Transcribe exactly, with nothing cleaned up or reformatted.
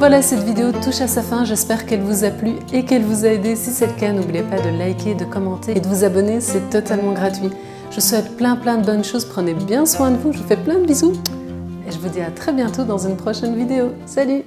Voilà, cette vidéo touche à sa fin, j'espère qu'elle vous a plu et qu'elle vous a aidé. Si c'est le cas, n'oubliez pas de liker, de commenter et de vous abonner, c'est totalement gratuit. Je vous souhaite plein plein de bonnes choses, prenez bien soin de vous, je vous fais plein de bisous et je vous dis à très bientôt dans une prochaine vidéo. Salut!